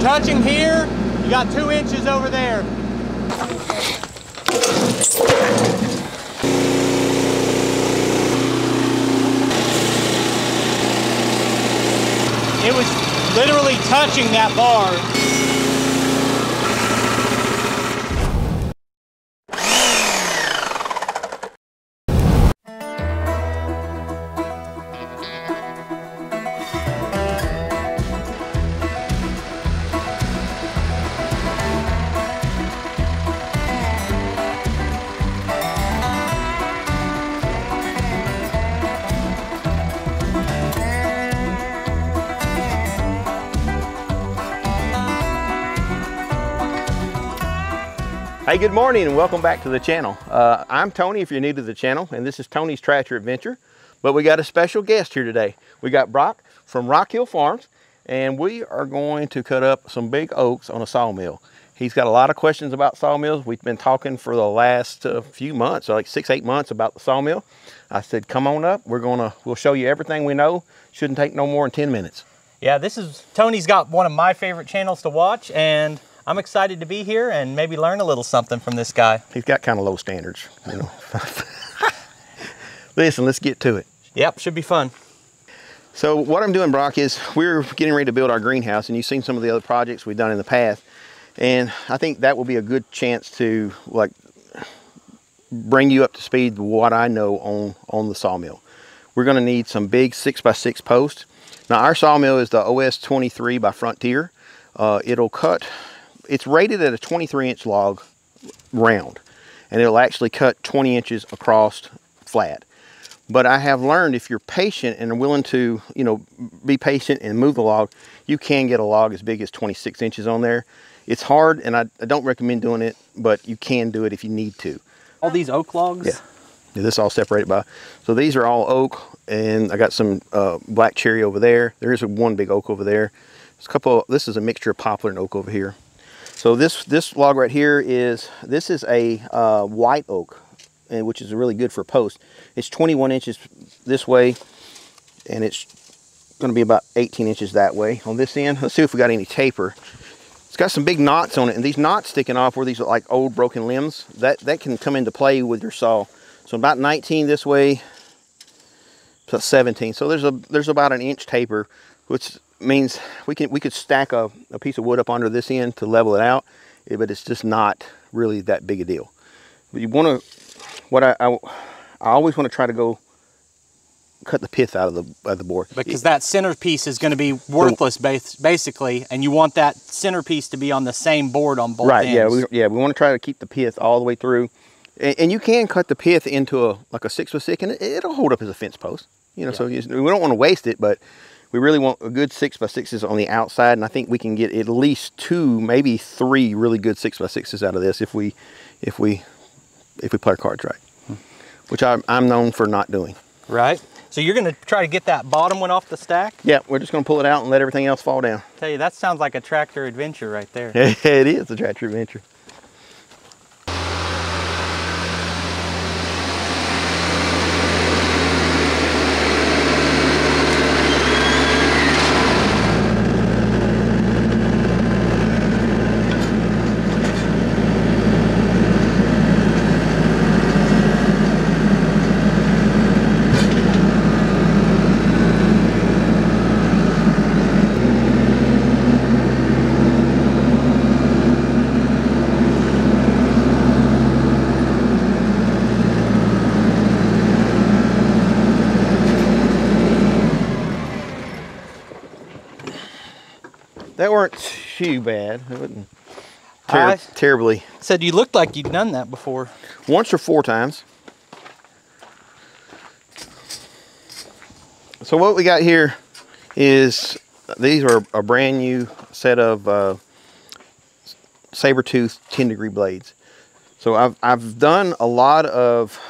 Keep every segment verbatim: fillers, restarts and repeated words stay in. you're touching here, you got two inches over there. It was literally touching that bar. Hey, good morning and welcome back to the channel. Uh, I'm Tony if you're new to the channel, and this is Tony's Tractor Adventure, but we got a special guest here today. We got Brock from Rock Hill Farms, and we are going to cut up some big oaks on a sawmill. He's got a lot of questions about sawmills. We've been talking for the last uh, few months, like six, eight months about the sawmill. I said, come on up. We're gonna, we'll show you everything we know. Shouldn't take no more than ten minutes. Yeah, this is, Tony's got one of my favorite channels to watch, and I'm excited to be here and maybe learn a little something from this guy. He's got kind of low standards, you know. Listen, let's get to it. Yep, should be fun. So what I'm doing, Brock, is we're getting ready to build our greenhouse, and you've seen some of the other projects we've done in the past. And I think that will be a good chance to like bring you up to speed with what I know on, on the sawmill. We're gonna need some big six by six posts. Now our sawmill is the O S twenty-three by Frontier. Uh, it'll cut, it's rated at a twenty-three inch log round, and it'll actually cut twenty inches across flat. But I have learned if you're patient and willing to, you know, be patient and move the log, you can get a log as big as twenty-six inches on there. It's hard, and I, I don't recommend doing it, but you can do it if you need to. All these oak logs? Yeah, yeah, this is all separated by. So these are all oak, and I got some uh, black cherry over there. There is one big oak over there. There's a couple of, this is a mixture of poplar and oak over here. So this, this log right here is, this is a uh, white oak, and which is really good for posts. It's twenty-one inches this way, and it's gonna be about eighteen inches that way. On this end, let's see if we got any taper. It's got some big knots on it, and these knots sticking off where these are like old broken limbs, that, that can come into play with your saw. So about nineteen this way, plus seventeen. So there's, a, there's about an inch taper, which means we can we could stack a, a piece of wood up under this end to level it out, but it's just not really that big a deal. But you want to, what I, I I always want to try to go cut the pith out of the of the board, because it, that centerpiece is going to be worthless base, basically, and you want that centerpiece to be on the same board on both right, ends. Right? Yeah, we, yeah. We want to try to keep the pith all the way through, and, and you can cut the pith into a like a six by six, and it, it'll hold up as a fence post. You know, yeah. So you, we don't want to waste it, but we really want a good six by sixes on the outside, and I think we can get at least two, maybe three really good six by sixes out of this if we, if we, if we play our cards right, hmm. which I'm, I'm known for not doing. Right. So you're going to try to get that bottom one off the stack? Yeah, we're just going to pull it out and let everything else fall down. I tell you, that sounds like a tractor adventure right there. It is a tractor adventure. That weren't too bad. It wasn't ter I terribly. Said you looked like you'd done that before. Once or four times. So what we got here is, these are a brand new set of uh, saber-tooth ten degree blades. So I've, I've done a lot of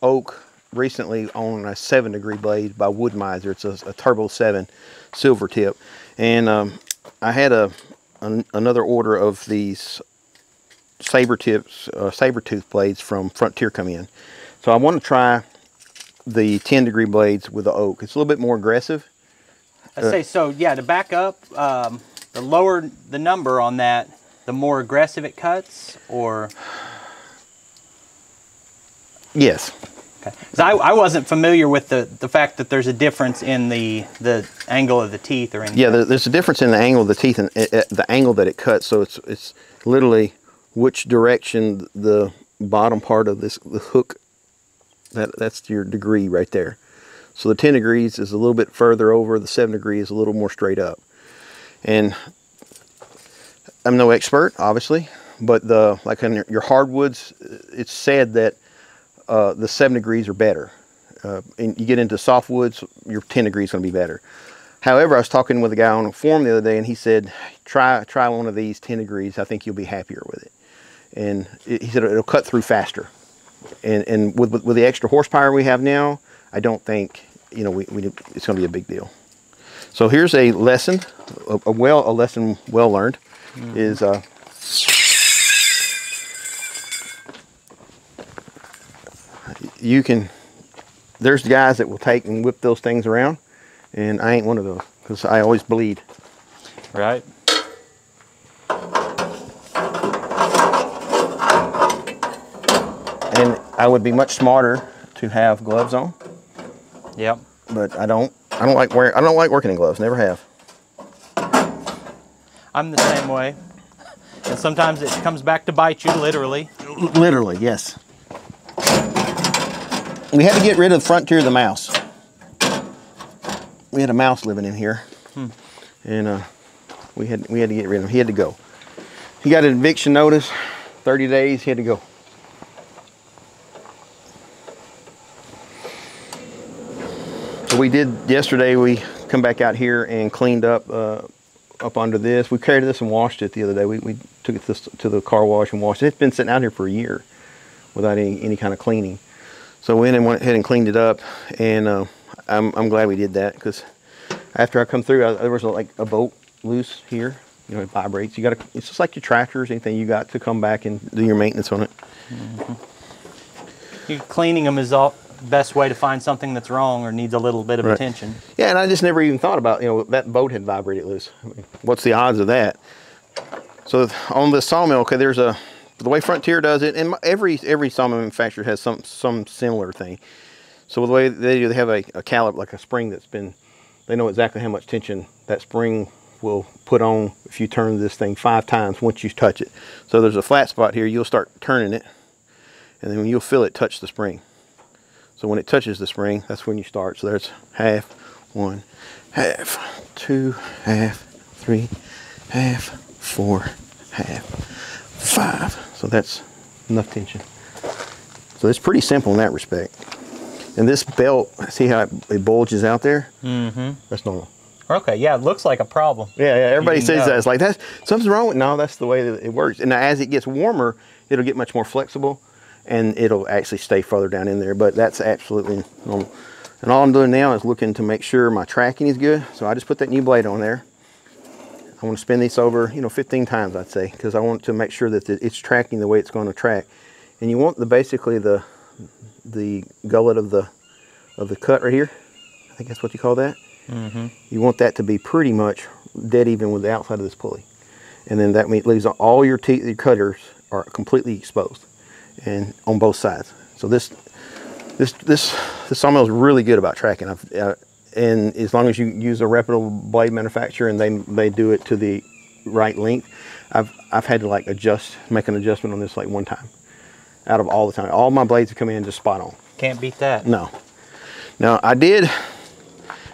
oak recently on a seven degree blade by Wood-Mizer. It's a, a Turbo seven silver tip. And um, I had a an, another order of these saber tips, uh, saber tooth blades from Frontier come in. So I want to try the ten degree blades with the oak. It's a little bit more aggressive. I say uh, so. Yeah, to back up, um, the lower the number on that, the more aggressive it cuts, or? Yes. Okay. So I, I wasn't familiar with the, the fact that there's a difference in the the angle of the teeth or anything. Yeah, there's a difference in the angle of the teeth and the angle that it cuts. So it's it's literally which direction the bottom part of this the hook, that that's your degree right there. So the ten degrees is a little bit further over, the seven degrees is a little more straight up. And I'm no expert, obviously, but the like on your, your hardwoods, it's said that uh, the seven degrees are better. Uh, and you get into softwoods, your ten degrees is going to be better. However, I was talking with a guy on a forum the other day, and he said, "Try try one of these ten degrees. I think you'll be happier with it." And it, he said it'll cut through faster. And and with, with with the extra horsepower we have now, I don't think you know we, we it's going to be a big deal. So here's a lesson, a, a well a lesson well learned. Mm-hmm. Is uh, you can, there's guys that will take and whip those things around, and I ain't one of those because I always bleed. Right. And I would be much smarter to have gloves on. Yep. But I don't. I don't like wearing. I don't like working in gloves. Never have. I'm the same way, and sometimes it comes back to bite you, literally. Literally, yes. We had to get rid of the Frontier, the mouse. We had a mouse living in here, hmm. and uh, we had we had to get rid of him. He had to go. He got an eviction notice, thirty days. He had to go. So we did yesterday. We come back out here and cleaned up. Uh, up under this. We carried this and washed it the other day. We, we took it to, to the car wash and washed it. It's been sitting out here for a year without any, any kind of cleaning. So we went and went ahead and cleaned it up, and uh, I'm, I'm glad we did that, because after I come through, I, there was a, like a bolt loose here. You know, it vibrates. You gotta, it's just like your tractors, anything, you got to come back and do your maintenance on it. Mm-hmm. You're cleaning them is all best way to find something that's wrong or needs a little bit of right. attention. Yeah, and I just never even thought about, you know, that boat had vibrated loose. I mean, what's the odds of that? So on the sawmill, okay, there's a, the way Frontier does it, and every every sawmill manufacturer has some some similar thing. So the way they do, they have a, a caliper, like a spring that's been, they know exactly how much tension that spring will put on if you turn this thing five times once you touch it. So there's a flat spot here, you'll start turning it, and then you'll feel it touch the spring. So when it touches the spring, that's when you start. So there's half, one, half, two, half, three, half, four, half, five. So that's enough tension. So it's pretty simple in that respect. And this belt, see how it, it bulges out there? Mm-hmm. That's normal. Okay, yeah, it looks like a problem. Yeah, yeah, everybody says know. that. It's like, that's, something's wrong with it. No, that's the way that it works. And as it gets warmer, it'll get much more flexible, and it'll actually stay further down in there, but that's absolutely normal. And all I'm doing now is looking to make sure my tracking is good. So I just put that new blade on there. I want to spin this over, you know, fifteen times, I'd say, because I want to make sure that it's tracking the way it's going to track. And you want the basically the the gullet of the of the cut right here. I think that's what you call that. Mm-hmm. You want that to be pretty much dead even with the outside of this pulley. And then that leaves all your teeth, your cutters are completely exposed, and on both sides. So this this this the sawmill is really good about tracking. I've, uh, and as long as you use a reputable blade manufacturer and they they do it to the right length, I've I've had to like adjust, make an adjustment on this like one time, out of all the time. All my blades have come in just spot on. Can't beat that. No. Now I did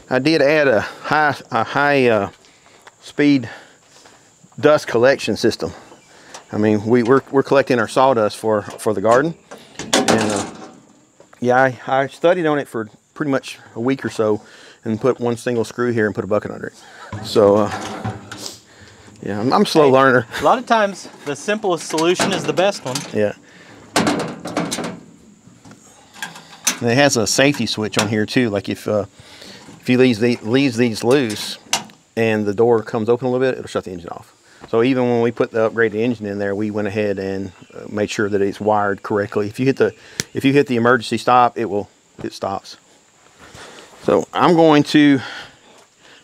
I did add a high a high uh, speed dust collection system. I mean, we, we're, we're collecting our sawdust for, for the garden. And uh, yeah, I, I studied on it for pretty much a week or so and put one single screw here and put a bucket under it. So uh, yeah, I'm, I'm a slow hey, learner. A lot of times the simplest solution is the best one. Yeah. And it has a safety switch on here too. Like if, uh, if you leave the, leaves these loose and the door comes open a little bit, it'll shut the engine off. So even when we put the upgraded engine in there, we went ahead and made sure that it's wired correctly. If you hit the, if you hit the emergency stop, it will, it stops. So I'm going to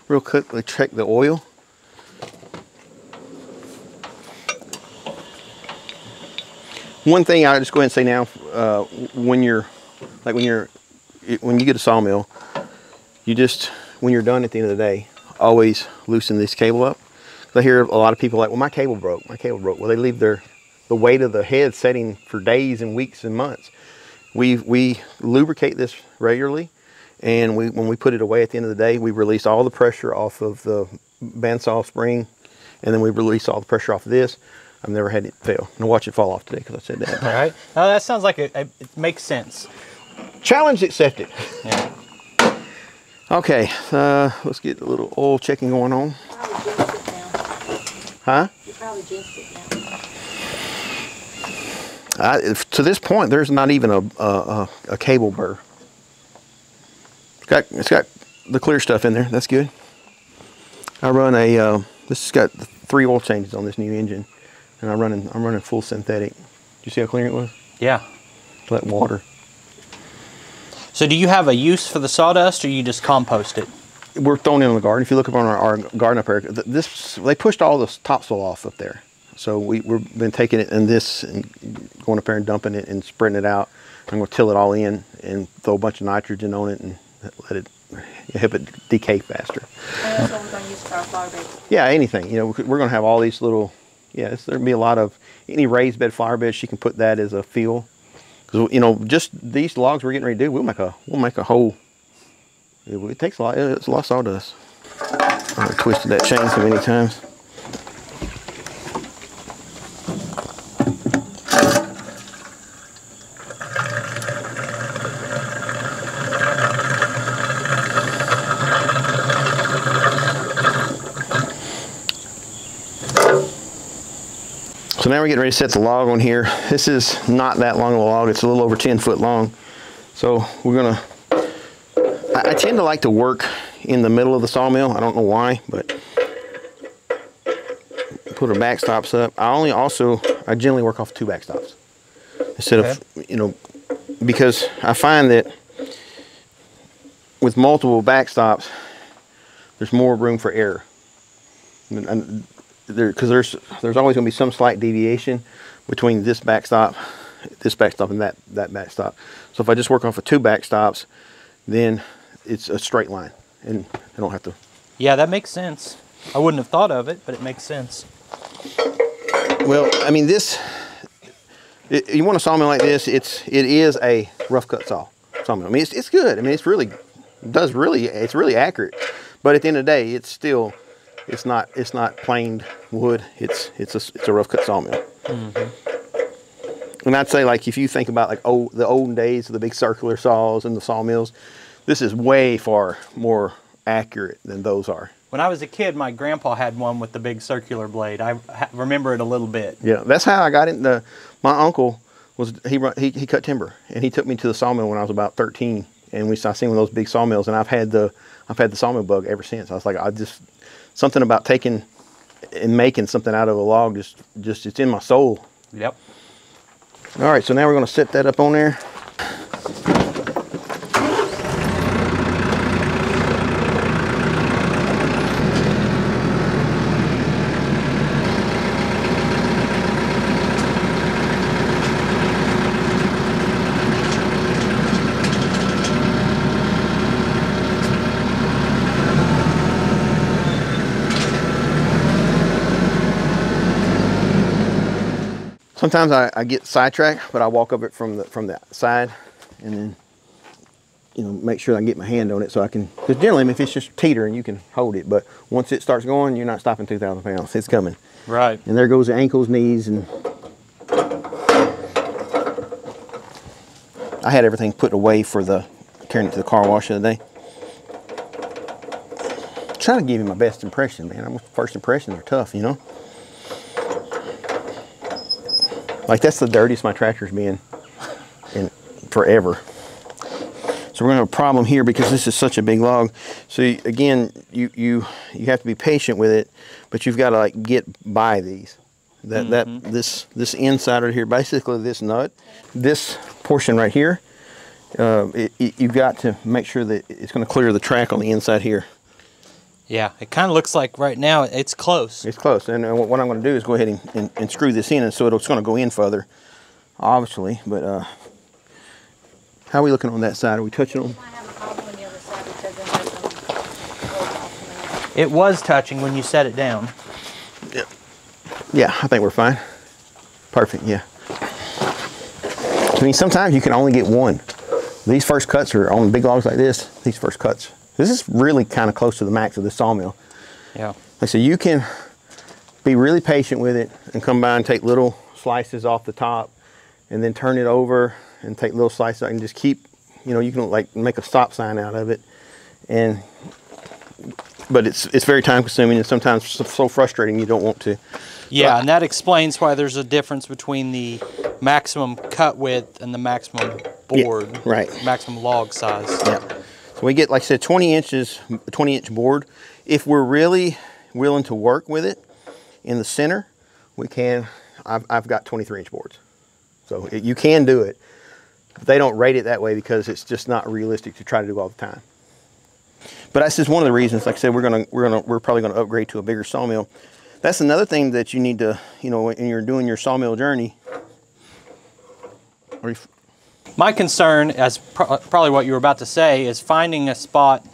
real quickly check the oil. one thing I'll just go ahead and say now, uh, when you're, like when you're, when you get a sawmill, you just, when you're done at the end of the day, always loosen this cable up. I hear a lot of people like, well, my cable broke, my cable broke. Well, they leave their, the weight of the head setting for days and weeks and months. We, we lubricate this regularly, and we, when we put it away at the end of the day, we release all the pressure off of the bandsaw spring, and then we release all the pressure off of this. I've never had it fail. I'm gonna watch it fall off today because I said that. All right. Now that sounds like it, it makes sense. Challenge accepted. Yeah. Okay, uh, let's get a little oil checking going on. Huh? You probably jinxed it now. I, if, to this point, there's not even a, a, a cable burr. It's got, it's got the clear stuff in there. That's good. I run a, uh, this has got three oil changes on this new engine. And I'm running, I'm running full synthetic. Do you see how clean it was? Yeah. Let water. So do you have a use for the sawdust, or you just compost it? We're throwing it in the garden. If you look up on our, our garden up here, this, they pushed all this topsoil off up there. So we, we've been taking it in this and going up there and dumping it and spreading it out. I'm going to till it all in and throw a bunch of nitrogen on it and let it help it decay faster. And that's what we're going to use for our flower beds. Yeah, anything. You know, we're going to have all these little, yeah, there'll be a lot of, any raised bed flower beds, you can put that as a fill. Because, you know, just these logs we're getting ready to do, we'll make a, we'll make a whole. It, it takes a lot, it's a lot of sawdust. I twisted that chain so many times. So now we're getting ready to set the log on here. This is not that long of a log, it's a little over ten foot long. So we're gonna, I tend to like to work in the middle of the sawmill. I don't know why, but put our backstops up. I only also, I generally work off two backstops instead okay. of, you know, because I find that with multiple backstops, there's more room for error. Because there, there's, there's always gonna be some slight deviation between this backstop, this backstop and that, that backstop. So if I just work off of two backstops, then it's a straight line, and I don't have to. Yeah, that makes sense. I wouldn't have thought of it, but it makes sense. Well, I mean, this, it, you want a sawmill like this, it's, it is a rough cut saw, sawmill. I mean, it's, it's good. I mean, it's really, does really, it's really accurate. But at the end of the day, it's still, it's not, it's not planed wood. It's, it's a, it's a rough cut sawmill. Mm-hmm. And I'd say, like, if you think about like old, the olden days of the big circular saws and the sawmills, this is way far more accurate than those are. When I was a kid, my grandpa had one with the big circular blade. I remember it a little bit. Yeah, that's how I got into. My uncle was he he, he cut timber, and he took me to the sawmill when I was about thirteen, and we I seen one of those big sawmills, and I've had the I've had the sawmill bug ever since. I was like, I just something about taking and making something out of a log just just it's in my soul. Yep. All right, so now we're going to set that up on there. Sometimes I, I get sidetracked, but I walk up it from the from the side, and then you know make sure I get my hand on it so I can. Because generally, I mean, if it's just teetering, you can hold it. But once it starts going, you're not stopping two thousand pounds. It's coming. Right. And there goes the ankles, knees, and I had everything put away for the carrying it to the car wash the other day. I'm trying to give you my best impression, man. I'm, first impressions are tough, you know. Like, that's the dirtiest my tractor's been in forever. So we're gonna have a problem here because this is such a big log. So you, again, you you you have to be patient with it, but you've got to like get by these. That mm-hmm. that this this inside right here, basically this nut, this portion right here, uh, it, it, you've got to make sure that it's gonna clear the track on the inside here. Yeah, it kind of looks like right now it's close. It's close, and what I'm going to do is go ahead and, and, and screw this in, and so it's going to go in further obviously, but uh, how are we looking on that side? Are we touching on? It was touching when you set it down. Yeah, yeah, I think we're fine. Perfect, yeah. I mean, sometimes you can only get one. These first cuts are on big logs like this, these first cuts. This is really kind of close to the max of the sawmill. Yeah. Like, so you can be really patient with it and come by and take little slices off the top and then turn it over and take little slices and just keep, you know, you can like make a stop sign out of it. And, but it's, it's very time consuming and sometimes so frustrating you don't want to. Yeah, but, and that explains why there's a difference between the maximum cut width and the maximum board, yeah, right? Maximum log size. Yeah. So we get, like I said, twenty inches, twenty inch board. If we're really willing to work with it in the center, we can. I've, I've got twenty-three inch boards. So it, you can do it. They don't rate it that way because it's just not realistic to try to do all the time. But that's just one of the reasons, like I said, we're gonna, we're gonna, we're probably gonna upgrade to a bigger sawmill. That's another thing that you need to, you know, when you're doing your sawmill journey. Are you My concern, as pro probably what you were about to say, is finding a spot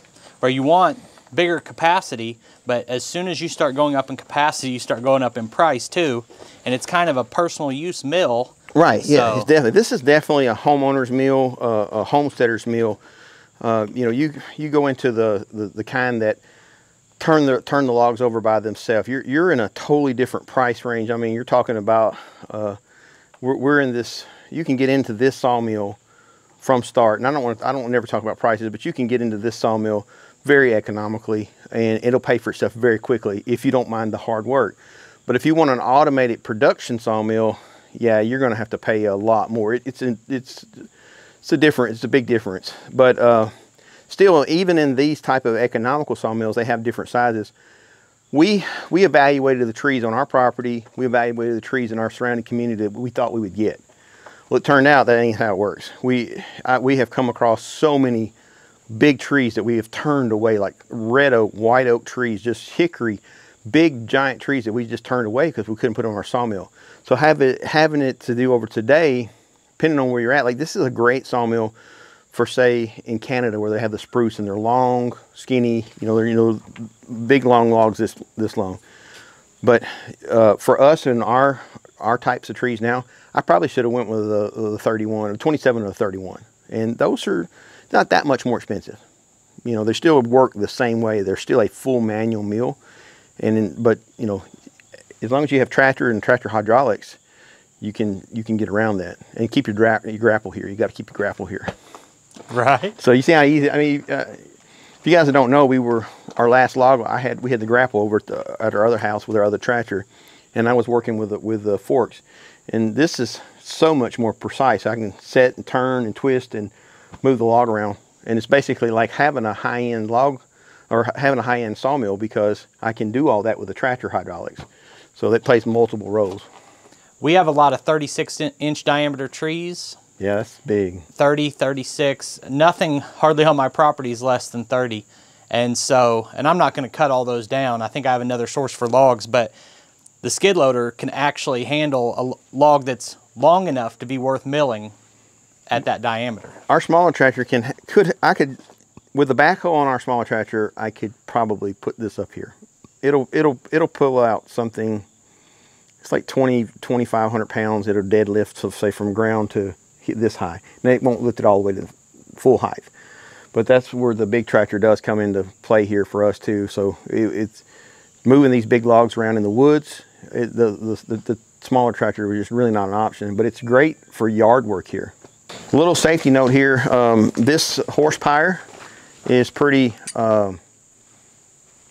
where you want bigger capacity, but as soon as you start going up in capacity, you start going up in price too, and it's kind of a personal use mill. Right, so. Yeah, it's definitely, this is definitely a homeowner's mill, uh, a homesteader's mill. Uh, you know, you you go into the, the, the kind that turn the, turn the logs over by themselves. You're, you're in a totally different price range. I mean, you're talking about, uh, we're, we're in this, you can get into this sawmill from start, and I don't want to, I don't never talk about prices, but you can get into this sawmill very economically, and it'll pay for itself very quickly if you don't mind the hard work. But if you want an automated production sawmill, yeah, you're going to have to pay a lot more. It, it's, a, it's, it's a difference, it's a big difference. But uh, still, even in these type of economical sawmills, they have different sizes. We, we evaluated the trees on our property. We evaluated the trees in our surrounding community that we thought we would get. Well, it turned out that ain't how it works. We, I, we have come across so many big trees that we have turned away, like red oak, white oak trees, just hickory, big giant trees that we just turned away because we couldn't put on our sawmill. So have it, having it to do over today, depending on where you're at, like this is a great sawmill for, say, in Canada where they have the spruce and they're long, skinny, you know, they're, you know, big long logs this, this long. But uh, for us and our, our types of trees now, I probably should have went with a, a thirty-one or twenty-seven or a thirty-one. And those are not that much more expensive. You know, they still work the same way. They're still a full manual mill. And in, but, you know, as long as you have tractor and tractor hydraulics, you can you can get around that and keep your, dra your grapple here. You got to keep your grapple here. Right. So you see how easy, I mean, uh, if you guys don't know, we were, our last log, I had, we had the grapple over at, the, at our other house with our other tractor. And I was working with the, with the forks. And this is so much more precise. I can set and turn and twist and move the log around. And it's basically like having a high-end log or having a high-end sawmill because I can do all that with the tractor hydraulics. So that plays multiple roles. We have a lot of thirty-six inch diameter trees. Yeah, that's big. thirty, thirty-six, nothing hardly on my property is less than thirty. And so, and I'm not gonna cut all those down. I think I have another source for logs, but the skid loader can actually handle a log that's long enough to be worth milling at that diameter. Our smaller tractor can, could, I could, with the backhoe on our smaller tractor, I could probably put this up here. It'll, it'll, it'll pull out something, it's like twenty, twenty-five hundred pounds. It'll deadlift, so say from ground to this high. Now it won't lift it all the way to the full height, but that's where the big tractor does come into play here for us too. So it, it's moving these big logs around in the woods. It, the, the, the smaller tractor was just really not an option, but it's great for yard work here. A little safety note here, um, this horsepower is pretty, um,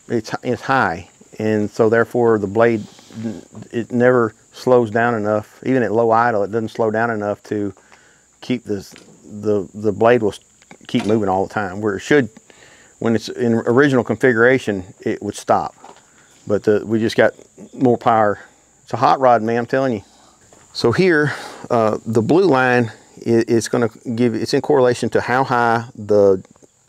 it's, it's high, and so therefore the blade, it never slows down enough. Even at low idle, it doesn't slow down enough to keep this, the, the blade will keep moving all the time, where it should, when it's in original configuration, it would stop. But the, we just got more power. It's a hot rod, man, I'm telling you. So here, uh, the blue line is, is gonna give, it's in correlation to how high the,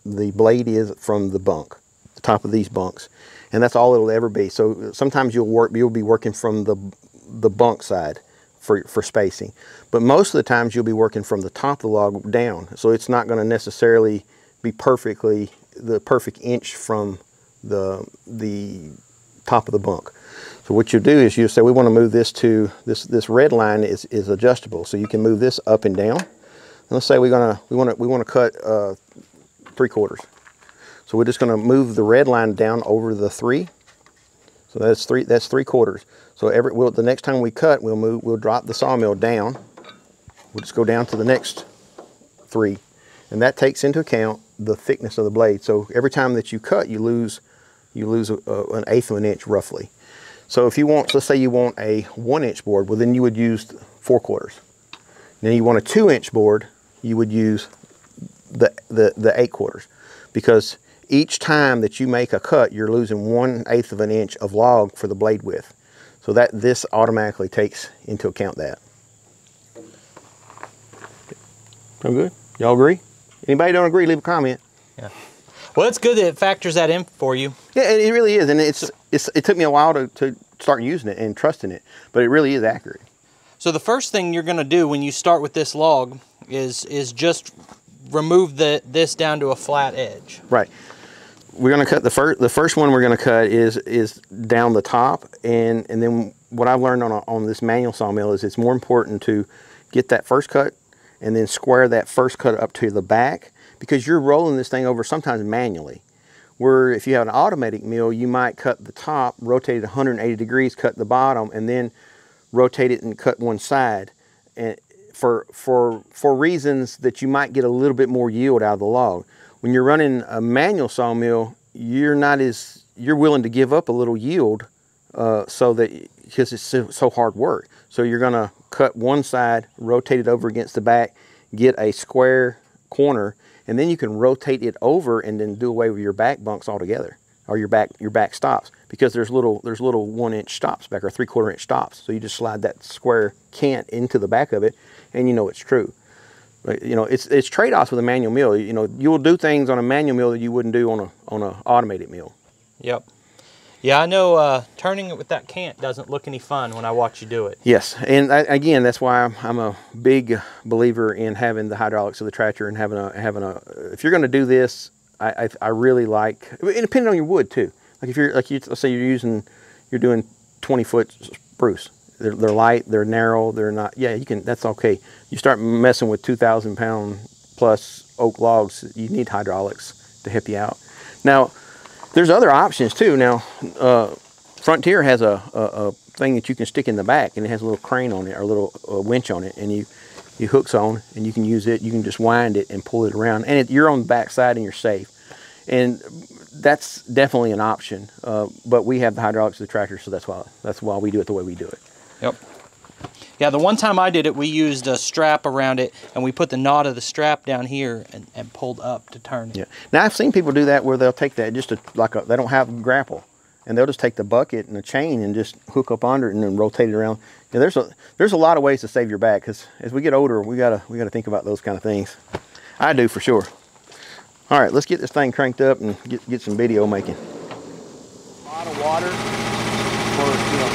the blade is from the bunk, the top of these bunks. And that's all it'll ever be. So sometimes you'll work, you'll be working from the, the bunk side, for, for spacing. But most of the times you'll be working from the top of the log down, so it's not going to necessarily be perfectly the perfect inch from the, the top of the bunk. So what you do is you say, we want to move this to this, this red line is, is adjustable. So you can move this up and down. And let's say we're going to, we want to, we want to cut uh, three quarters. So we're just going to move the red line down over the three. So that's three, that's three quarters. So every, we'll, the next time we cut, we'll move, we'll drop the sawmill down. We'll just go down to the next three. And that takes into account the thickness of the blade. So every time that you cut, you lose, you lose a, a, an eighth of an inch roughly. So if you want, so let's say you want a one inch board, well then you would use four quarters. Now you want a two inch board, you would use the, the, the eight quarters. Because each time that you make a cut, you're losing one eighth of an inch of log for the blade width. So that this automatically takes into account that. I'm good, y'all agree? Anybody don't agree, leave a comment. Yeah. Well, it's good that it factors that in for you. Yeah, it really is, and it's, it's it took me a while to, to start using it and trusting it, but it really is accurate. So the first thing you're gonna do when you start with this log is, is just remove the, this down to a flat edge. Right. We're gonna cut the first, the first one we're gonna cut is, is down the top, and, and then what I've learned on, a, on this manual sawmill is it's more important to get that first cut and then square that first cut up to the back, because you're rolling this thing over sometimes manually. Where if you have an automatic mill, you might cut the top, rotate it one hundred eighty degrees, cut the bottom, and then rotate it and cut one side, and for, for, for reasons that you might get a little bit more yield out of the log. When you're running a manual sawmill, you're not as, you're willing to give up a little yield uh, so that, because it's so, so hard work. So you're gonna cut one side, rotate it over against the back, get a square corner, and then you can rotate it over and then do away with your back bunks altogether, or your back your back stops, because there's little there's little one inch stops back, or three quarter inch stops. So you just slide that square cant into the back of it, and you know it's true. But, you know, it's it's trade-offs with a manual mill. You know, you will do things on a manual mill that you wouldn't do on a on a automated mill. Yep. Yeah, I know uh, turning it with that cant doesn't look any fun when I watch you do it. Yes, and I, again, that's why I'm, I'm a big believer in having the hydraulics of the tractor and having a, having a if you're gonna do this, I, I, I really like, and depending on your wood too. Like if you're, like you, let's say you're using, you're doing twenty foot spruce. They're, they're light, they're narrow, they're not, yeah, you can, that's okay. You start messing with two thousand pound plus oak logs, you need hydraulics to help you out. Now, there's other options too. Now, uh, Frontier has a, a, a thing that you can stick in the back, and it has a little crane on it, or a little uh, winch on it, and you, you hooks on, and you can use it. You can just wind it and pull it around, and it, you're on the back side and you're safe. And that's definitely an option. Uh, but we have the hydraulics of the tractor, so that's why that's why we do it the way we do it. Yep. Yeah, the one time I did it, we used a strap around it, and we put the knot of the strap down here and, and pulled up to turn it. Yeah. Now, I've seen people do that where they'll take that just to, like a, they don't have a grapple, and they'll just take the bucket and a chain and just hook up under it and then rotate it around. Yeah, there's a there's a lot of ways to save your back, because as we get older, we gotta we gotta think about those kind of things. I do for sure. All right, let's get this thing cranked up and get get some video making. A lot of water for, you know,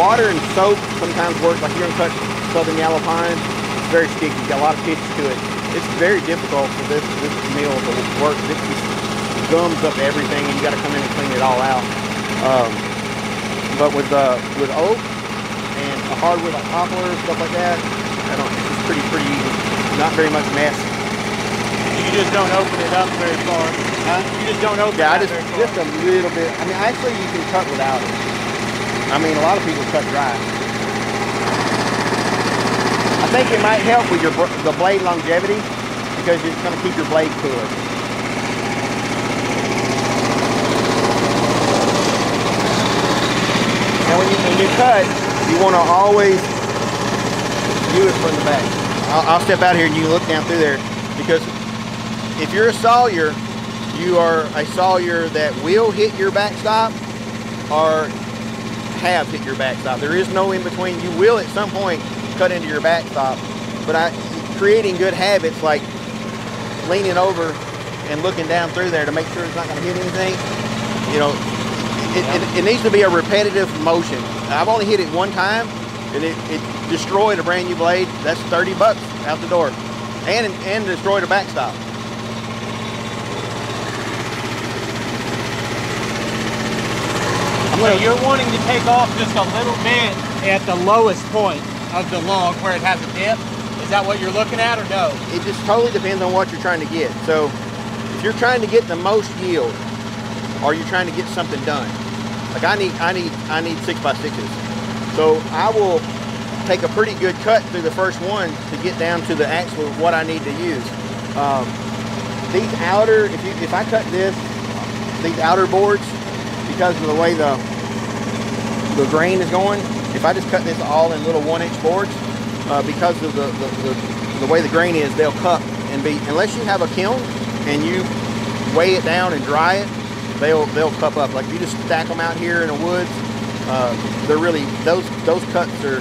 water and soap sometimes work. Like you're gonna cut southern yellow pine, it's very sticky, it's got a lot of pitch to it. It's very difficult for this, this mill to work. This just gums up everything, and you gotta come in and clean it all out. Um, but with uh, with oak and a hardwood like poplar, stuff like that, I don't, it's pretty, pretty easy. Not very much mess. You just don't open it up very far. Huh? You just don't open yeah, it I just, up very far. Just a little bit. I mean, actually you can cut without it. I mean, a lot of people cut dry. I think it might help with your the blade longevity, because it's going to keep your blade cooler. Now, when you, when you cut, you want to always do it from the back. I'll, I'll step out here and you can look down through there, because if you're a sawyer, you are a sawyer that will hit your backstop or have hit your backstop. There is no in between. You will at some point cut into your backstop, but I, creating good habits like leaning over and looking down through there to make sure it's not going to hit anything. You know, it, yeah. it, it needs to be a repetitive motion. I've only hit it one time. and it, it destroyed a brand new blade. That's thirty bucks out the door, and and destroyed a backstop. So you're wanting to take off just a little bit at the lowest point of the log where it has a dip? Is that what you're looking at, or no? It just totally depends on what you're trying to get. So if you're trying to get the most yield, or you're trying to get something done, like I need, I need, I need six by sixes. So I will take a pretty good cut through the first one to get down to the actual what I need to use. Um, these outer, if you, if I cut this, these outer boards, because of the way the the grain is going, if I just cut this all in little one inch boards, uh, because of the the, the the way the grain is, they'll cup and be, unless you have a kiln and you weigh it down and dry it, they'll they'll cup up. Like if you just stack them out here in the woods, uh, they're really, those those cuts are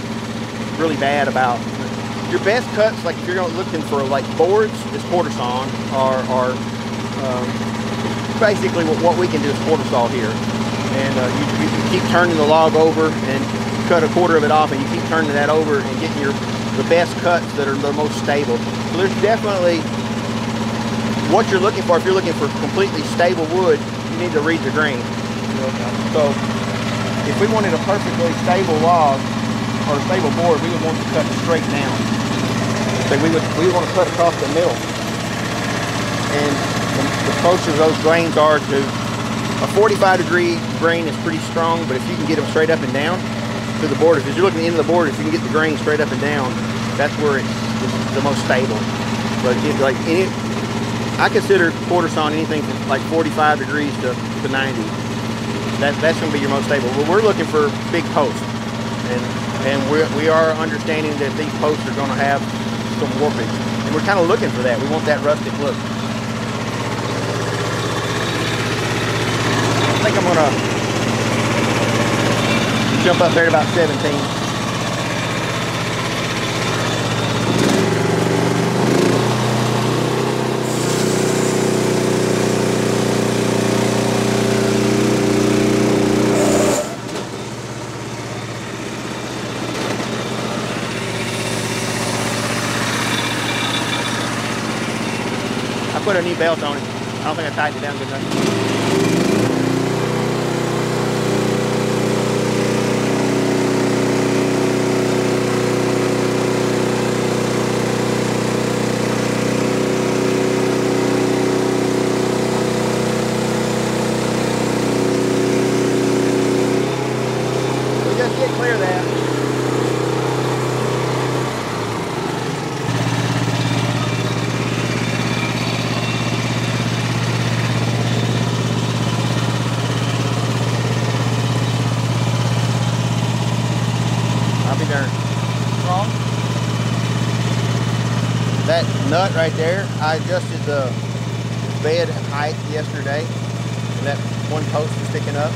really bad about. Your best cuts, like if you're looking for like boards, is quarter saw or, or um, basically what, what we can do is quarter saw here. And uh, you, you keep turning the log over and cut a quarter of it off, and you keep turning that over and getting your the best cuts that are the most stable. So there's definitely what you're looking for. If you're looking for completely stable wood, you need to read the grain. So if we wanted a perfectly stable log or a stable board, we would want to cut straight down. So we would we would want to cut across the middle. And the, the closer those grains are to a forty-five degree grain is pretty strong, but if you can get them straight up and down to the border, because you're looking at the end of the border, if you can get the grain straight up and down, that's where it's, it's the most stable. But if, like any, I consider quarter saw anything from like forty-five degrees to, to ninety. That, that's going to be your most stable. Well, we're looking for big posts, and and we're, we are understanding that these posts are going to have some warpage, and we're kind of looking for that. We want that rustic look. I think I'm gonna jump up there at about seventeen. I put a new belt on it. I don't think I tightened it down good enough. Nut right there. I adjusted the bed height yesterday, and that one post is sticking up.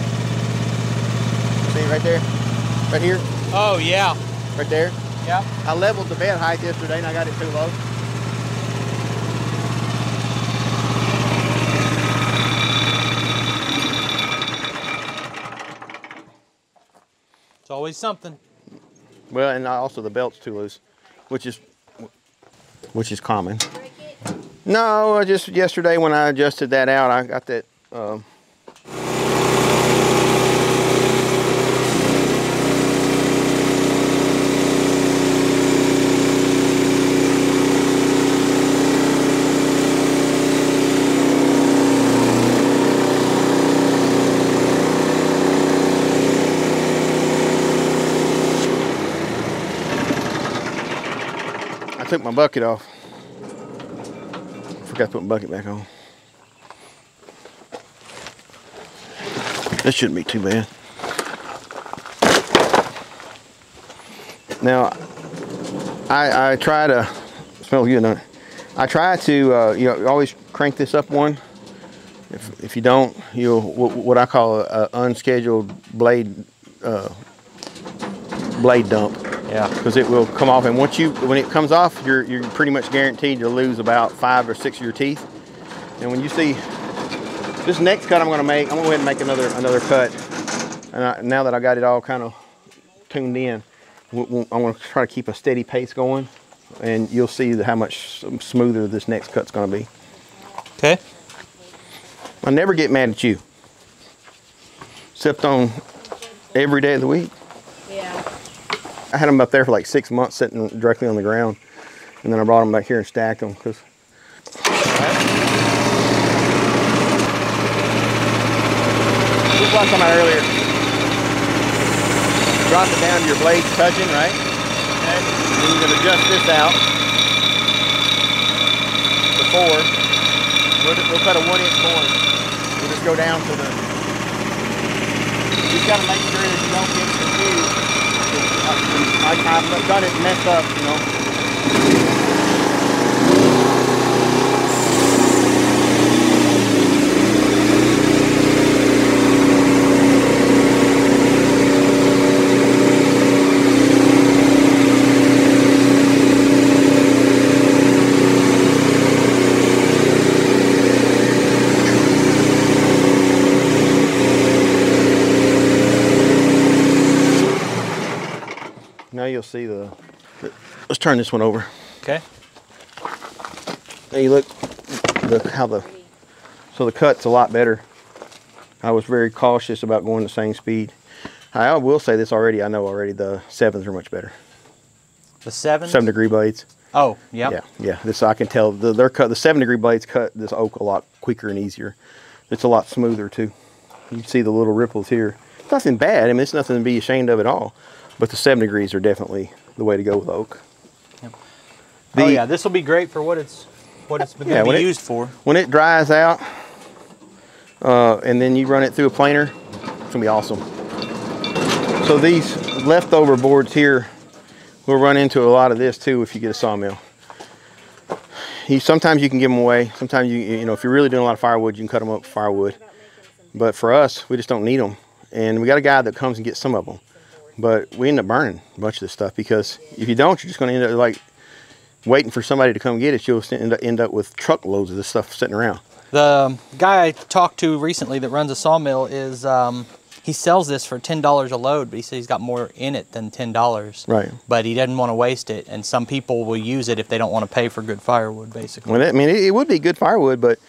See right there, right here. Oh yeah, right there. Yeah. I leveled the bed height yesterday, and I got it too low. It's always something. Well, and also the belt's too loose, which is. which is common. No, just yesterday when I adjusted that out, I got that um, took my bucket off. Forgot to put my bucket back on. This shouldn't be too bad. Now, I, I try to smell good on it. I try to uh, you know, always crank this up one. If if you don't, you'll what I call an unscheduled blade uh, blade dump. Yeah, because it will come off, and once you, when it comes off, you're you're pretty much guaranteed to lose about five or six of your teeth. And when you see this next cut, I'm going to make, I'm going to go ahead and make another another cut. And I, now that I got it all kind of tuned in, we'll, I want to try to keep a steady pace going, and you'll see how much smoother this next cut's going to be. Okay. I never get mad at you, except on every day of the week. Yeah. I had them up there for like six months sitting directly on the ground, and then I brought them back here and stacked them because. Just like I had earlier, drop it down to your blades touching, right? Okay. And then you can adjust this out to four. We'll, we'll cut a one inch corner. We'll just go down to the. You've got to make sure that you don't get confused. I, I've done it messed up, you know. You'll see the, let's turn this one over. Okay. Now you look, look how the, so the cut's a lot better. I was very cautious about going the same speed. I will say this already, I know already the sevens are much better. The sevens? Seven degree blades. Oh, yeah. Yeah, yeah, this I can tell, the, they're cut, the seven degree blades cut this oak a lot quicker and easier. It's a lot smoother too. You can see the little ripples here. It's nothing bad, I mean, it's nothing to be ashamed of at all. But the seven degrees are definitely the way to go with oak. Yep. The, oh yeah, this will be great for what it's what it's yeah, going to be used for. When it dries out, uh, and then you run it through a planer, it's going to be awesome. So these leftover boards here, we'll run into a lot of this too if you get a sawmill. You, sometimes you can give them away. Sometimes, you you know, if you're really doing a lot of firewood, you can cut them up with firewood. But for us, we just don't need them. And we got a guy that comes and gets some of them. But we end up burning a bunch of this stuff because if you don't, you're just going to end up like waiting for somebody to come get it. You'll end up with truckloads of this stuff sitting around. The guy I talked to recently that runs a sawmill is um, he sells this for ten dollars a load, but he says he's got more in it than ten dollars. Right. But he doesn't want to waste it, and some people will use it if they don't want to pay for good firewood, basically. Well, I mean, it would be good firewood, but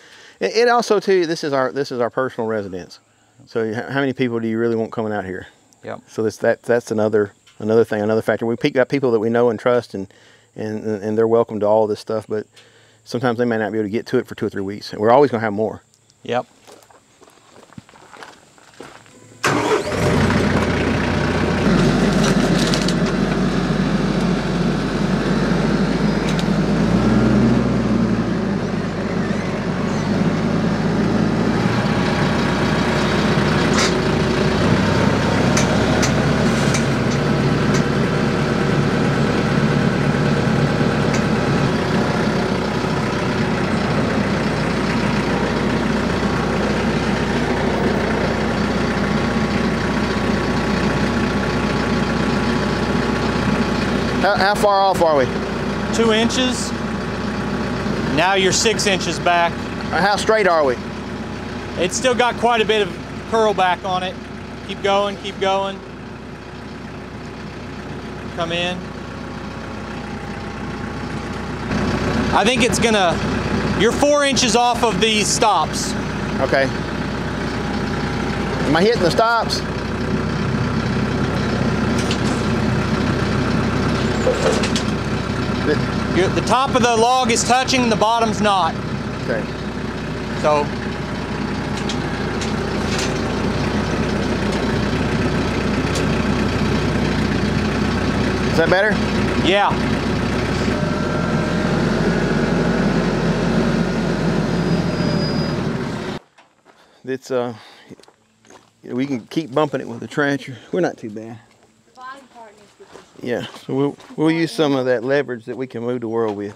it also too. This is our this is our personal residence. So how many people do you really want coming out here? Yep. So that's that, that's another another thing, another factor. We got people that we know and trust, and and and they're welcome to all this stuff. But sometimes they may not be able to get to it for two or three weeks, and we're always going to have more. Yep. How far off are we? Two inches. Now you're six inches back. How straight are we? It's still got quite a bit of curl back on it. Keep going, keep going. Come in. I think it's gonna, you're four inches off of these stops. Okay. Am I hitting the stops? The top of the log is touching, the bottom's not. Okay. So. Is that better? Yeah. It's, uh, we can keep bumping it with a trencher. We're not too bad. Yeah, so we'll, we'll use some of that leverage that we can move the world with.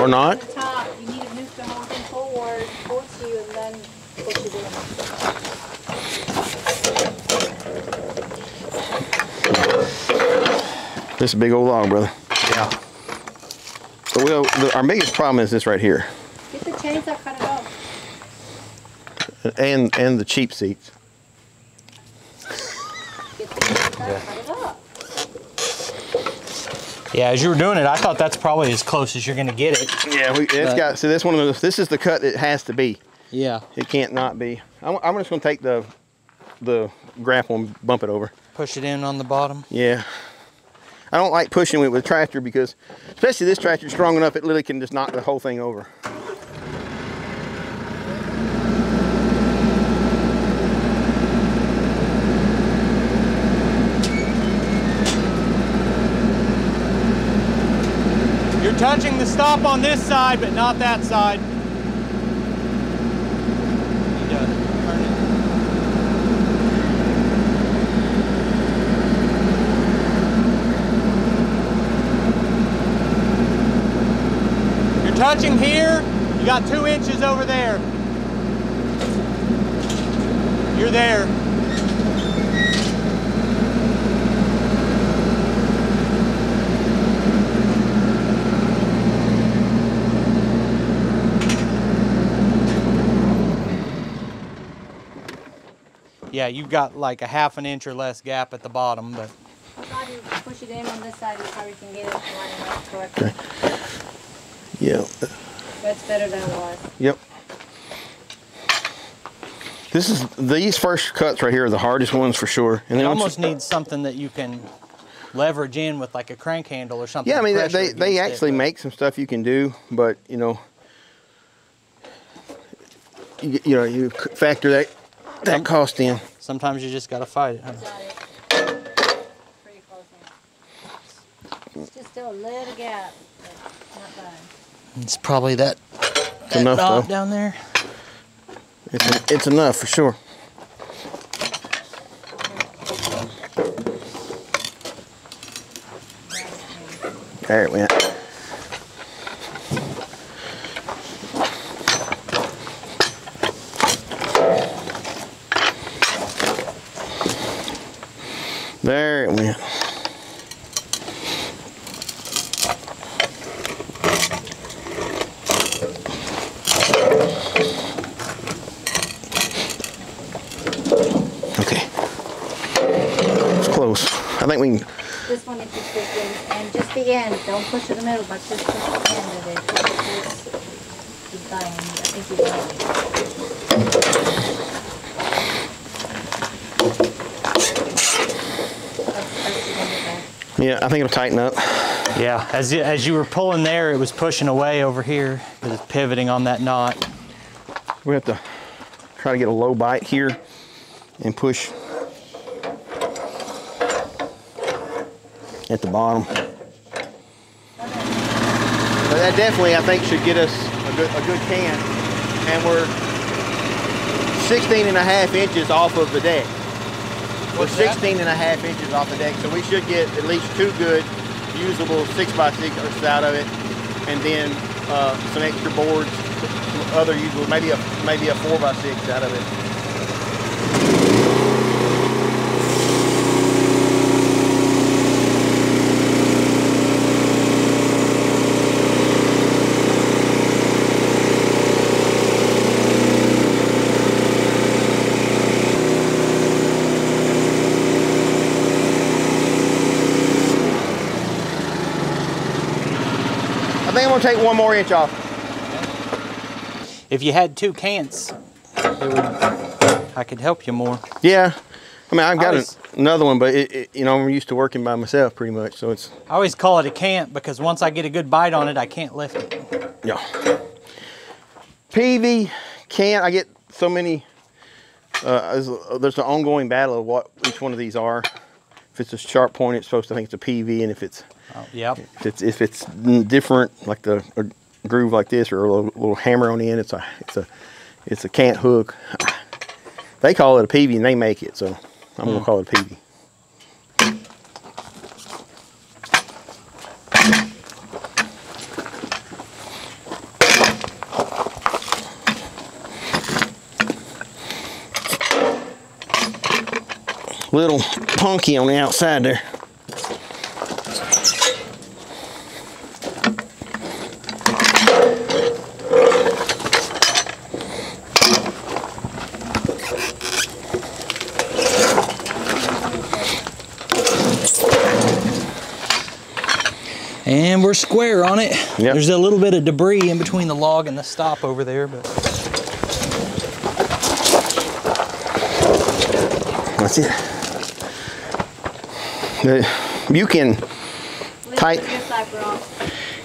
Or not. On the top, you need to move the whole thing forward towards you and then push it in. This is a big old log, brother. Yeah. So we'll, the, our biggest problem is this right here. chainsaw cut it off. And and the cheap seats. Get the chainsaw, yeah. Cut it off. Yeah, as you were doing it, I thought that's probably as close as you're going to get it. Yeah, we, it's but. got. So this one of those. This is the cut it has to be. Yeah. It can't not be. I'm, I'm just going to take the the grapple and bump it over. Push it in on the bottom. Yeah. I don't like pushing it with a tractor because, especially this tractor, is strong enough it literally can just knock the whole thing over. You're touching the stop on this side, but not that side. Touching here, you got two inches over there. You're there. Yeah, you've got like a half an inch or less gap at the bottom, but. Push it in on this side, you probably can get it. Okay. Yeah. That's better than it was. Yep. This is, these first cuts right here are the hardest ones for sure. And you almost need something that you can leverage in with like a crank handle or something. Yeah, I mean, they, they actually make some stuff you can do, but you know, you, you know, you factor that, that cost in. Sometimes you just got to fight it, huh? Pretty close now. It's just still a little gap. It's probably that, that enough, dot though. Down there. It's, it's enough for sure. There it went. There it went. I think we can. This one is just the end, just the end. Don't push to the middle, but just push the end of it. Keep going. I think you're going. Yeah, I think it'll tighten up. Yeah, as as you were pulling there, it was pushing away over here because it's pivoting on that knot. We have to try to get a low bite here and push at the bottom. Okay. But that definitely, I think, should get us a good, a good can. And we're sixteen and a half inches off of the deck. What's we're sixteen and a half inches off the deck, so we should get at least two good usable six by sixes out of it, and then uh, some extra boards, some other usable, maybe a, maybe a four by six out of it. Take one more inch off. If you had two cants, it would, I could help you more. Yeah, I mean, I've got always, an, another one, but it, it, you know, I'm used to working by myself pretty much, so it's. I always call it a cant because once I get a good bite on it, I can't lift it. Yeah. P V cant. I get so many. Uh, there's, a, there's an ongoing battle of what each one of these are. If it's a sharp point, it's supposed to think it's a P V, and if it's. Oh, yep. If it's, if it's different, like the a groove like this, or a little, little hammer on the end, it's a it's a it's a cant hook. They call it a P V, and they make it, so I'm mm. gonna call it a P V. Little punky on the outside there. And we're square on it. Yep. There's a little bit of debris in between the log and the stop over there, but. That's it. The, you can tight.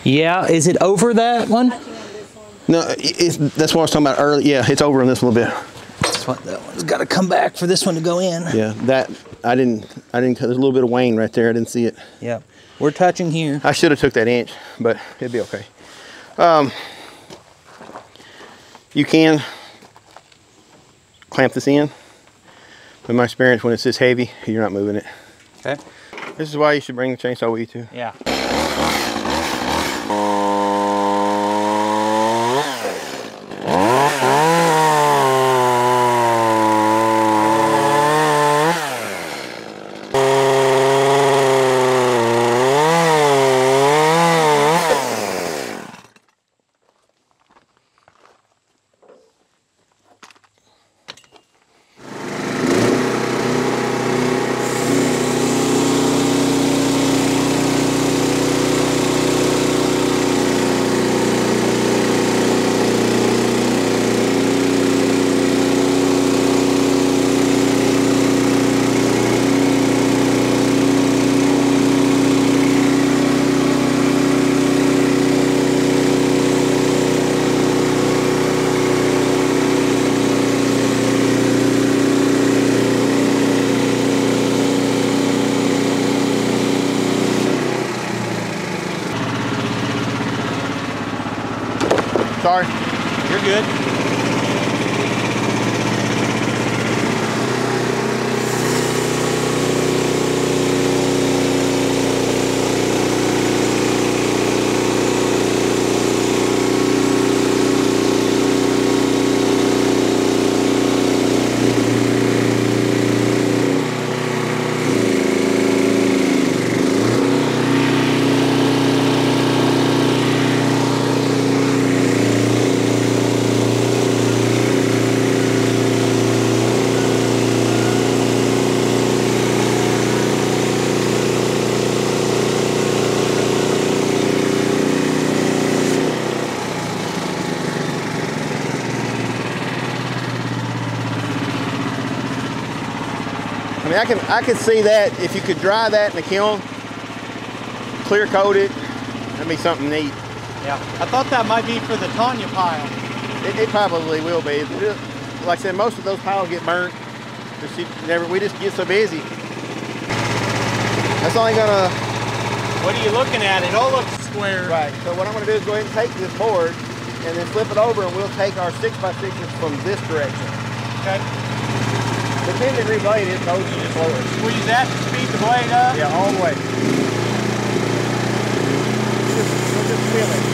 Yeah, is it over that one? No, it's, that's what I was talking about earlier. Yeah, it's over on this little bit. That's what that one's got to come back for this one to go in. Yeah, that I didn't. I didn't. There's a little bit of wane right there. I didn't see it. Yeah, we're touching here. I should have took that inch, but it'd be okay. Um, you can clamp this in. In my experience, when it's this heavy, you're not moving it. Okay. This is why you should bring the chainsaw with you too. Yeah. Sorry. You're good. I can I can see that if you could dry that in the kiln, clear coat it, that'd be something neat. Yeah, I thought that might be for the Tanya pile. It, it probably will be. Like I said, most of those piles get burnt. She never. We just get so busy. That's only gonna. What are you looking at? It all looks square. Right. So what I'm gonna do is go ahead and take this board and then flip it over, and we'll take our six by sixes from this direction. Okay. The ten degree blade is closer to the floor. Squeeze that to speed the blade up? Yeah, all the way. Just, we'll just feel it.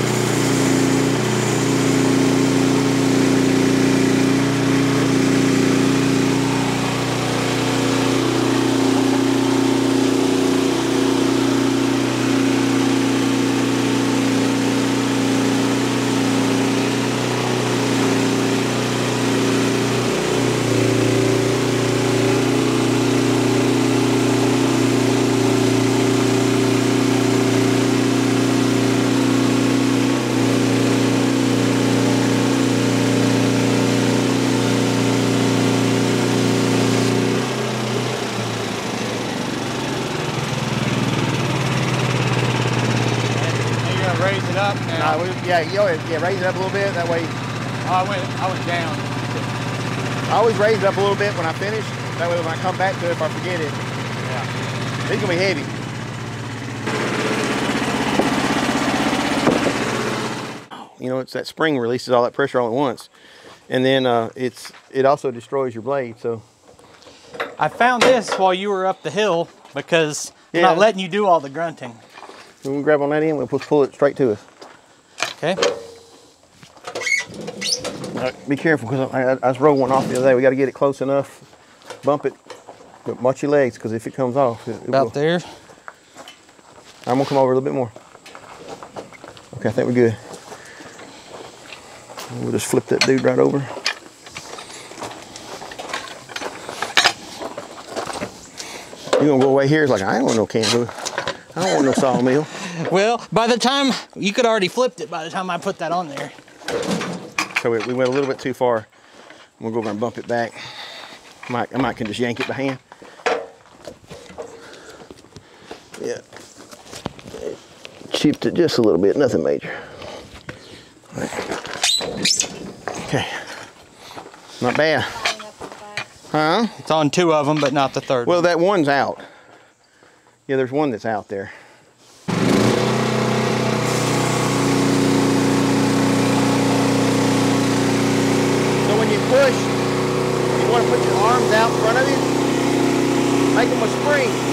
Yeah, you know, yeah, raise it up a little bit, that way. Oh, I went, I went down. I always raise it up a little bit when I finish, that way when I come back to it, if I forget it. Yeah. It's gonna be heavy. You know, it's that spring releases all that pressure all at once. And then uh, it's it also destroys your blade, so. I found this while you were up the hill, because yeah. I'm not letting you do all the grunting. We'll grab on that end, we'll pull it straight to us. Okay. Be careful, because I, I, I just rolled one off the other day. We got to get it close enough. Bump it, but watch your legs, because if it comes off, it, it about will. There. I'm gonna come over a little bit more. Okay, I think we're good. We'll just flip that dude right over. You're gonna go away here? It's like I ain't want no can do. I don't want no sawmill. Well, by the time, you could already flipped it by the time I put that on there. So we, we went a little bit too far. We'll go over and bump it back. Mike, I might can just yank it by hand. Yeah. Chipped it just a little bit, nothing major. All right. Okay. Not bad. Huh? It's on two of them, but not the third. Well, one. That one's out. Yeah, there's one that's out there. So when you push, you want to put your arms out in front of you, make them a spring.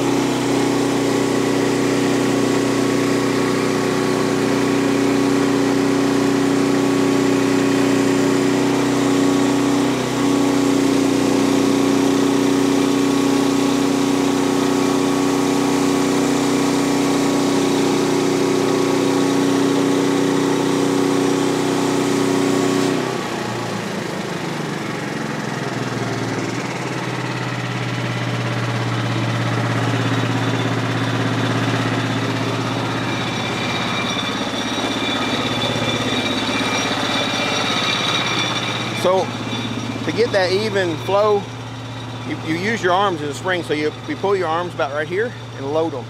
Get that even flow, you, you use your arms as a spring, so you, you pull your arms about right here and load them.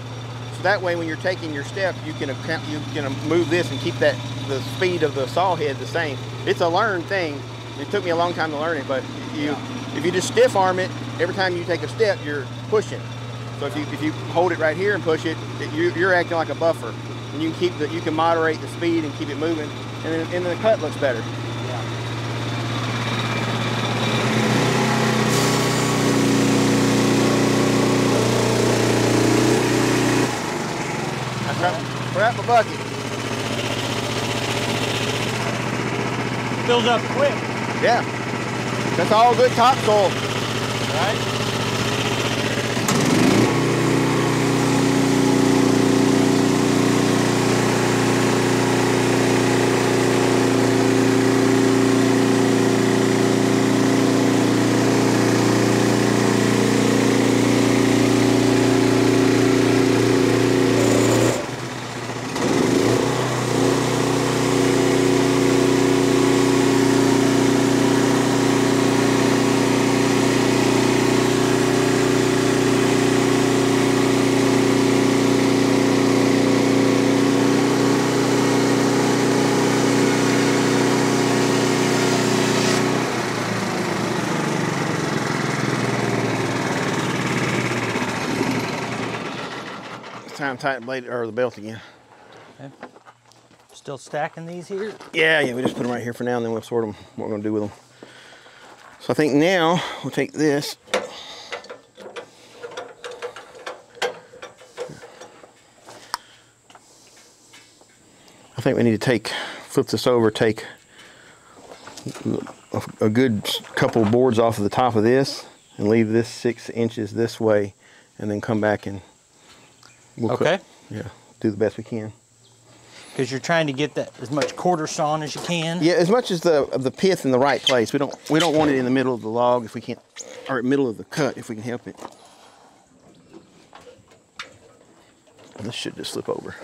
So that way when you're taking your step, you can you can move this and keep that the speed of the saw head the same. It's a learned thing. It took me a long time to learn it, but you yeah. if you just stiff arm it, every time you take a step, you're pushing. So if you, if you hold it right here and push it, it you, you're acting like a buffer. And you can, keep the, you can moderate the speed and keep it moving, and then, and then the cut looks better. Grab my bucket. Fills up quick. Yeah. That's all good topsoil. Right? Time tighten blade or the belt again. Okay. Still stacking these here? Yeah, yeah, we just put them right here for now and then we'll sort them, what we're gonna do with them. So I think now we'll take this. I think we need to take, flip this over, take a, a good couple of boards off of the top of this and leave this six inches this way and then come back and We'll okay. Cut, yeah, do the best we can. Because you're trying to get that as much quarter sawn as you can. Yeah, as much as the of the pith in the right place. We don't we don't want it in the middle of the log if we can't, or middle of the cut if we can help it. This should just slip over.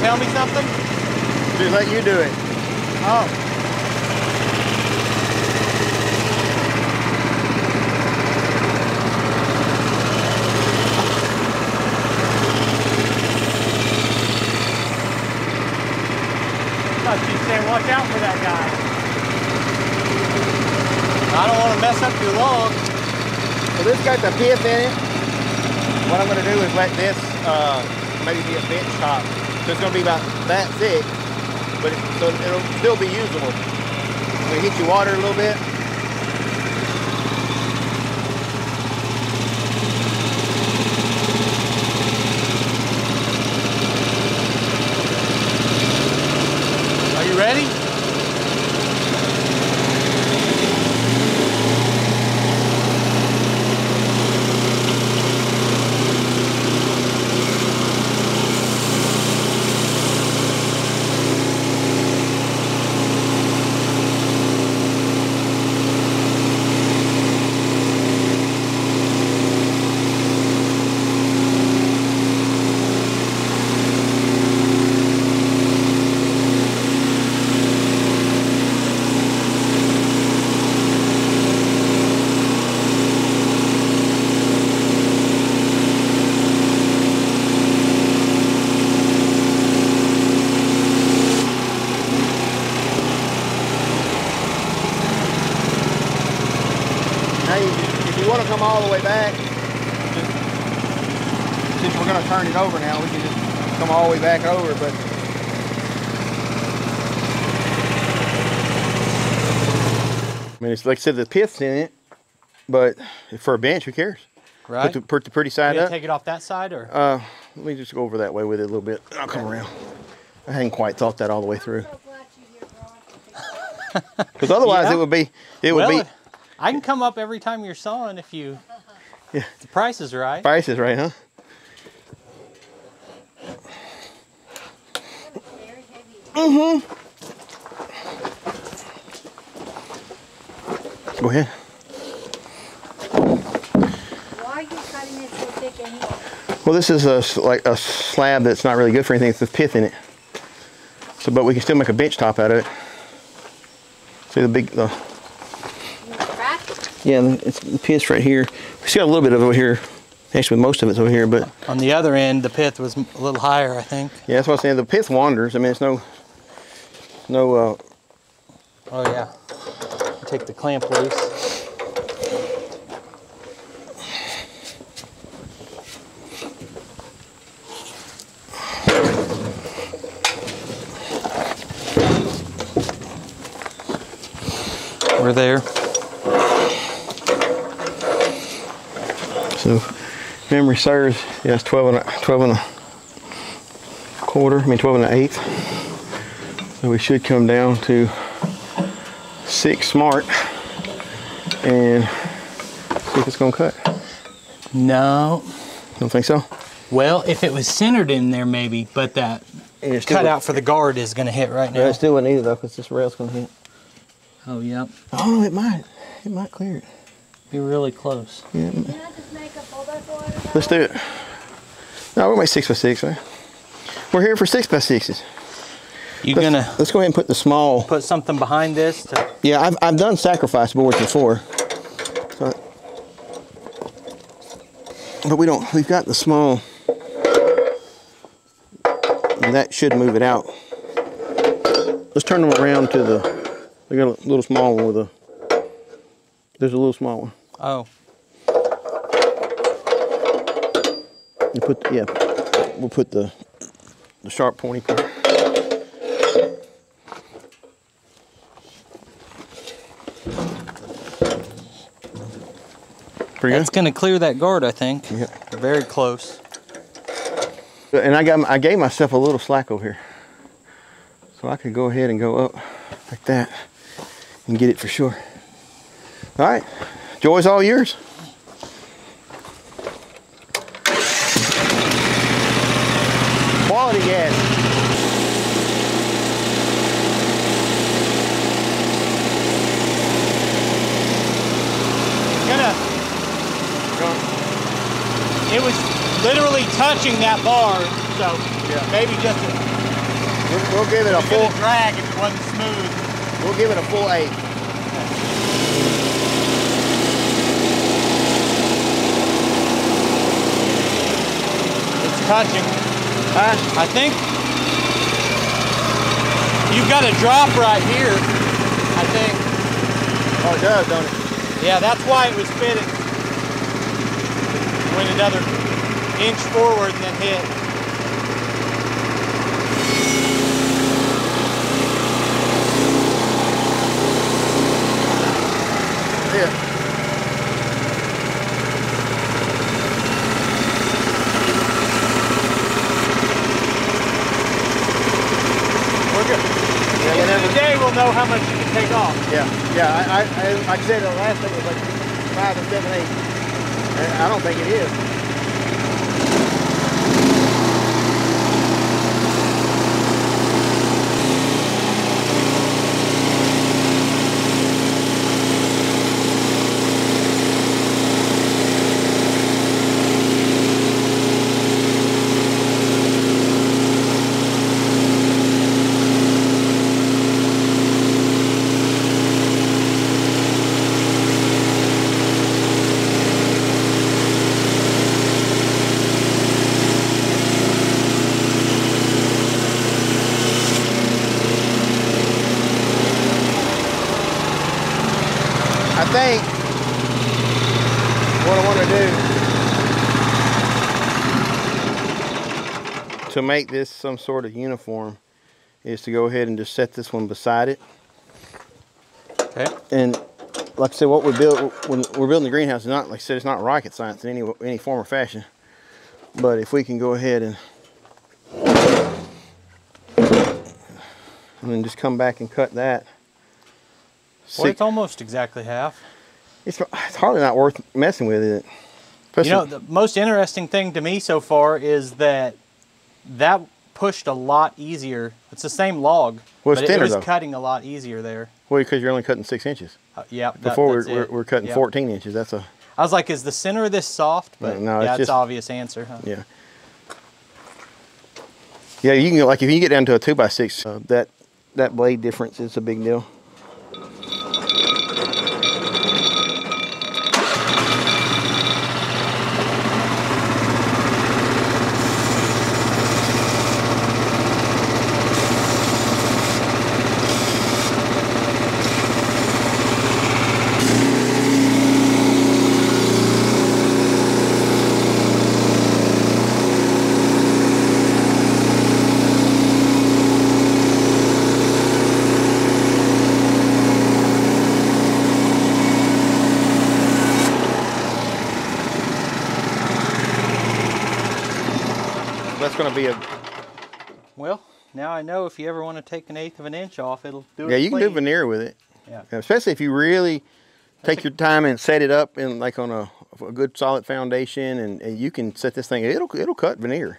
Tell me something? Just let you do it. Oh. I thought you'd say watch out for that guy. I don't want to mess up your log. So this got the pith in it. What I'm going to do is let this uh, maybe be a bench top. So it's going to be about that thick, but it, so it'll still be usable. It'll hit your water a little bit. Ready? All the way back, just, since we're going to turn it over now, we can just come all the way back over, but I mean, it's like I said, the pith's in it, but for a bench, who cares? Right. Put the, put the pretty side up. Take it off that side, or? Uh, let me just go over that way with it a little bit. I'll come around. I hadn't quite thought that all the way through. Because otherwise, yeah. it would be, it would well, be. I can come up every time you're sawing if you, yeah. if the price is right. Price is right, huh? Mm-hmm. Go ahead. Why are you cutting it so thick anyway? Well, this is a, like a slab that's not really good for anything. It's the pith in it. So, but we can still make a bench top out of it. See the big... the. Yeah, it's the pith right here. We still got a little bit of it over here. Actually, most of it's over here, but on the other end, the pith was a little higher, I think. Yeah, that's what I'm saying. The pith wanders. I mean, it's no, no. Uh... Oh yeah. Take the clamp loose. We're there. So, memory serves, yeah, it's twelve and a quarter, I mean twelve and an eighth. So we should come down to six smart and see if it's gonna cut. No. You don't think so? Well, if it was centered in there maybe, but that cutout for the guard is gonna hit right now. Yeah, it still wouldn't either though, because this rail's gonna hit. Oh, yep. Oh, it might, it might clear it. Be really close. Yeah. Let's do it. No, we'll make six by six. Right? We're here for six by sixes. You let's, gonna? Let's go ahead and put the small. Put something behind this. To yeah, I've I've done sacrifice boards before, so, but we don't. We've got the small. And that should move it out. Let's turn them around to the. We got a little small one with a. There's a little small one. Oh. You put the, yeah, we'll put the the sharp pointy part. Pretty good. It's gonna clear that guard, I think. Yeah. Very close. And I got I gave myself a little slack over here, so I could go ahead and go up like that and get it for sure. All right, joy's all yours. Yes. Gonna. It was literally touching that bar, so yeah. maybe just a We'll, we'll give it a full drag if it wasn't smooth. We'll give it a full eight. It's touching. Huh? I think you've got a drop right here, I think. Oh, it does, don't it? Yeah, that's why it was fitting. Went another inch forward and then hit. Here. We're good. Yeah, and then today we'll know how much you can take off. Yeah, yeah. I, I, like I said, the last thing was like five or seven, eight. And I don't think it is. Think what I want to do to make this some sort of uniform is to go ahead and just set this one beside it. Okay. And like I said, what we build when we're building the greenhouse is not, like I said, it's not rocket science in any any form or fashion. But if we can go ahead and and then just come back and cut that. Well, it's almost exactly half. It's, it's hardly not worth messing with it. Especially, you know, the most interesting thing to me so far is that that pushed a lot easier. It's the same log, well, it's but thinner, it was cutting a lot easier there. Well, because you're only cutting six inches. Uh, yeah. Before that, we're, we're, we're cutting yep. fourteen inches. That's a. I was like, is the center of this soft? But no, no, yeah, it's just, obvious answer. Huh? Yeah. Yeah, you can go, like if you get down to a two by six, uh, that that blade difference is a big deal. Be a well, now I know if you ever want to take an eighth of an inch off, it'll do it. Yeah, you clean. Can do veneer with it. Yeah, especially if you really That's take your time and set it up in like on a, a good solid foundation, and, and you can set this thing. It'll it'll cut veneer.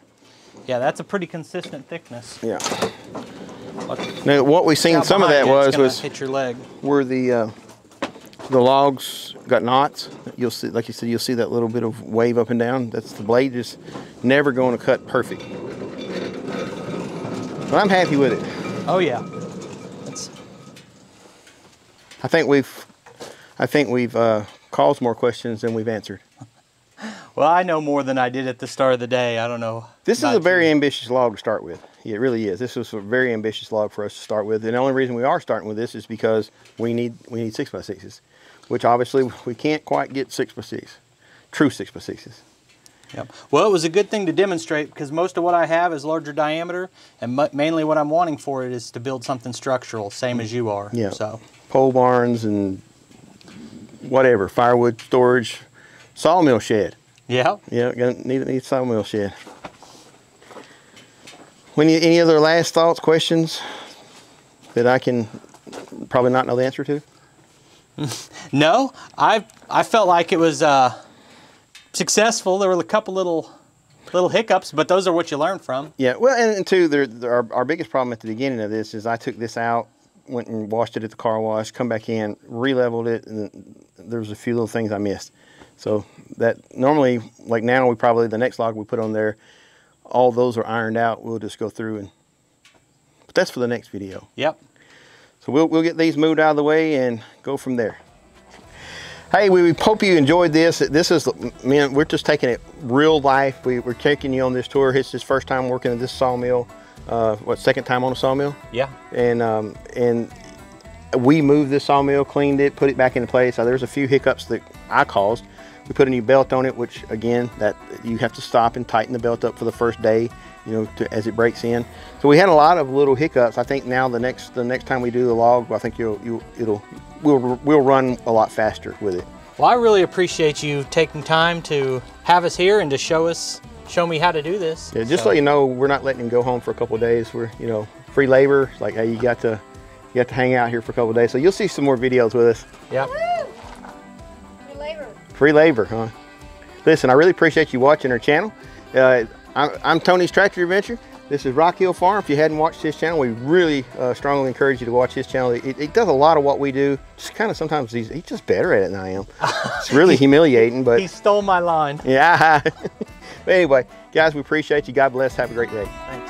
Yeah, that's a pretty consistent thickness. Yeah. Look, now what we seen some of that was was hit your leg. Where the uh, the logs got knots. You'll see, like you said, you'll see that little bit of wave up and down. That's the blade just never going to cut perfect. But I'm happy with it. Oh yeah. That's... I think we've, I think we've uh, caused more questions than we've answered. Well, I know more than I did at the start of the day. I don't know. This is a very ambitious log to start with. Yeah, it really is. This was a very ambitious log for us to start with. And the only reason we are starting with this is because we need we need six by sixes, which obviously we can't quite get six by six, true six by sixes. Yep. Well, it was a good thing to demonstrate because most of what I have is larger diameter, and mainly what I'm wanting for it is to build something structural, same as you are. Yeah. So pole barns and whatever, firewood storage, sawmill shed. Yeah. Yeah. Gonna need need sawmill shed. Any any other last thoughts, questions that I can probably not know the answer to? No, I I felt like it was uh, successful. There were a couple little little hiccups, but those are what you learn from. Yeah, well, and, and two, there, there, our, our biggest problem at the beginning of this is I took this out, went and washed it at the car wash, come back in, re-leveled it, and there was a few little things I missed. So that normally, like now, we probably the next log we put on there, all those are ironed out. We'll just go through and But that's for the next video. Yep. So we'll, we'll get these moved out of the way and go from there. Hey, we, we hope you enjoyed this. This is, man, we're just taking it real life. We, we're taking you on this tour. It's his first time working at this sawmill. Uh, what, second time on a sawmill? Yeah. And um, and we moved this sawmill, cleaned it, put it back into place. Now, there's a few hiccups that I caused. We put a new belt on it, which again, that you have to stop and tighten the belt up for the first day, you know, to, as it breaks in. So we had a lot of little hiccups. I think now the next the next time we do the log, I think you'll you it'll we'll we'll run a lot faster with it. Well, I really appreciate you taking time to have us here and to show us show me how to do this. Yeah, just so, so you know, we're not letting him go home for a couple of days. We're you know free labor. It's like, hey, you got to you got to hang out here for a couple of days. So you'll see some more videos with us. Yep. Free labor, huh? Listen, I really appreciate you watching our channel. Uh, I'm, I'm Tony's Tractor Adventure. This is Rock Hill Farm. If you hadn't watched his channel, we really uh, strongly encourage you to watch his channel. It, it does a lot of what we do. Just kind of sometimes he's, he's just better at it than I am. It's really humiliating, but. He stole my line. Yeah. But anyway, guys, we appreciate you. God bless. Have a great day. Thanks.